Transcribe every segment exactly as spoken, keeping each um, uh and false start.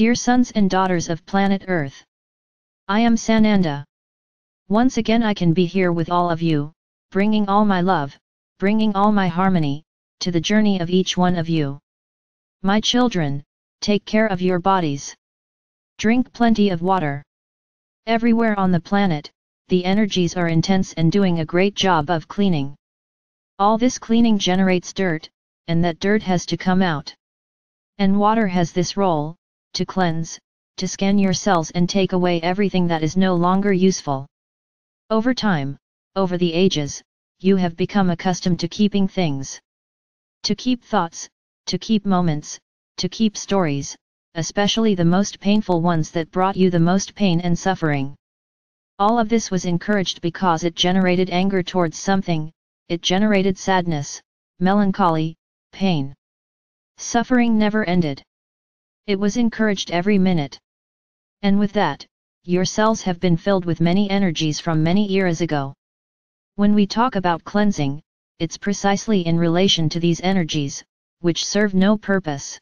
Dear sons and daughters of planet Earth, I am Sananda. Once again I can be here with all of you, bringing all my love, bringing all my harmony, to the journey of each one of you. My children, take care of your bodies. Drink plenty of water. Everywhere on the planet, the energies are intense and doing a great job of cleaning. All this cleaning generates dirt, and that dirt has to come out. And water has this role, to cleanse, to scan your cells and take away everything that is no longer useful. Over time, over the ages, you have become accustomed to keeping things. To keep thoughts, to keep moments, to keep stories, especially the most painful ones that brought you the most pain and suffering. All of this was encouraged because it generated anger towards something, it generated sadness, melancholy, pain. Suffering never ended. It was encouraged every minute. And with that, your cells have been filled with many energies from many eras ago. When we talk about cleansing, it's precisely in relation to these energies, which serve no purpose.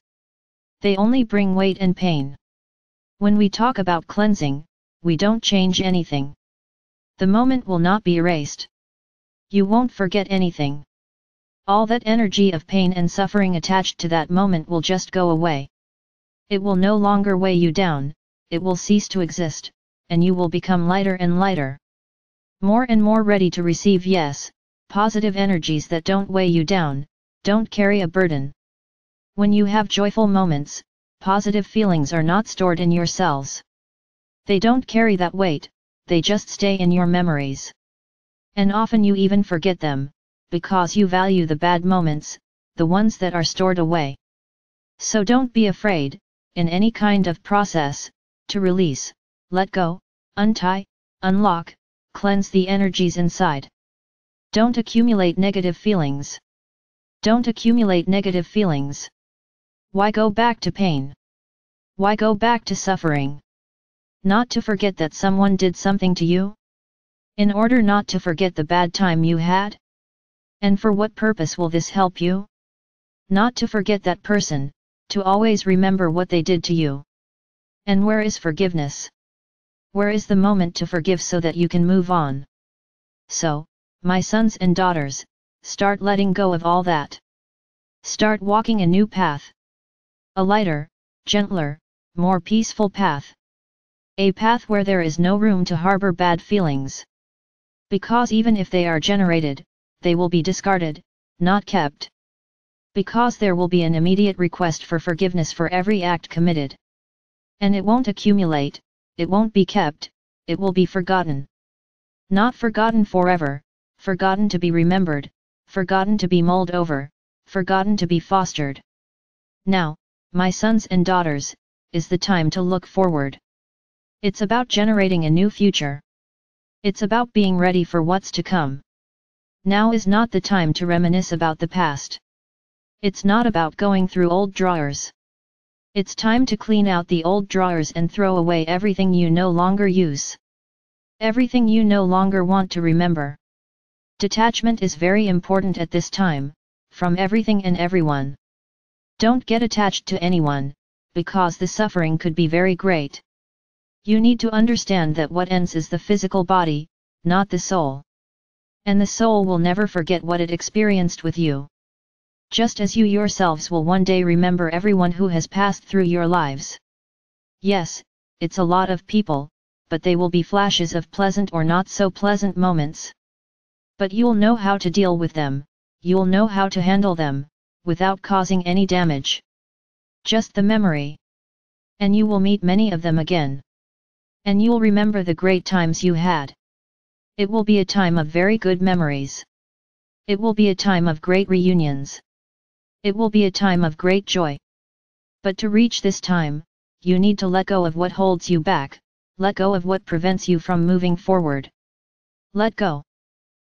They only bring weight and pain. When we talk about cleansing, we don't change anything. The moment will not be erased. You won't forget anything. All that energy of pain and suffering attached to that moment will just go away. It will no longer weigh you down. It will cease to exist, and you will become lighter and lighter. More and more ready to receive yes, positive energies that don't weigh you down, don't carry a burden. When you have joyful moments, positive feelings are not stored in your cells. They don't carry that weight, they just stay in your memories. And often you even forget them, because you value the bad moments, the ones that are stored away. So don't be afraid, in any kind of process, to release, let go, untie, unlock, cleanse the energies inside. Don't accumulate negative feelings. Don't accumulate negative feelings. Why go back to pain? Why go back to suffering? Not to forget that someone did something to you? In order not to forget the bad time you had? And for what purpose will this help you? Not to forget that person, to always remember what they did to you. And where is forgiveness? Where is the moment to forgive so that you can move on? So, my sons and daughters, start letting go of all that. Start walking a new path. A lighter, gentler, more peaceful path. A path where there is no room to harbor bad feelings. Because even if they are generated, they will be discarded, not kept. Because there will be an immediate request for forgiveness for every act committed. And it won't accumulate, it won't be kept, it will be forgotten. Not forgotten forever, forgotten to be remembered, forgotten to be mulled over, forgotten to be fostered. Now, my sons and daughters, is the time to look forward. It's about generating a new future. It's about being ready for what's to come. Now is not the time to reminisce about the past. It's not about going through old drawers. It's time to clean out the old drawers and throw away everything you no longer use. Everything you no longer want to remember. Detachment is very important at this time, from everything and everyone. Don't get attached to anyone, because the suffering could be very great. You need to understand that what ends is the physical body, not the soul. And the soul will never forget what it experienced with you. Just as you yourselves will one day remember everyone who has passed through your lives. Yes, it's a lot of people, but they will be flashes of pleasant or not so pleasant moments. But you'll know how to deal with them, you'll know how to handle them, without causing any damage. Just the memory. And you will meet many of them again. And you'll remember the great times you had. It will be a time of very good memories. It will be a time of great reunions. It will be a time of great joy. But to reach this time, you need to let go of what holds you back, let go of what prevents you from moving forward. Let go.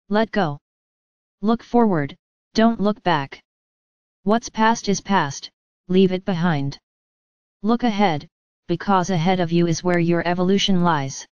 Let go. Look forward, don't look back. What's past is past, leave it behind. Look ahead, because ahead of you is where your evolution lies.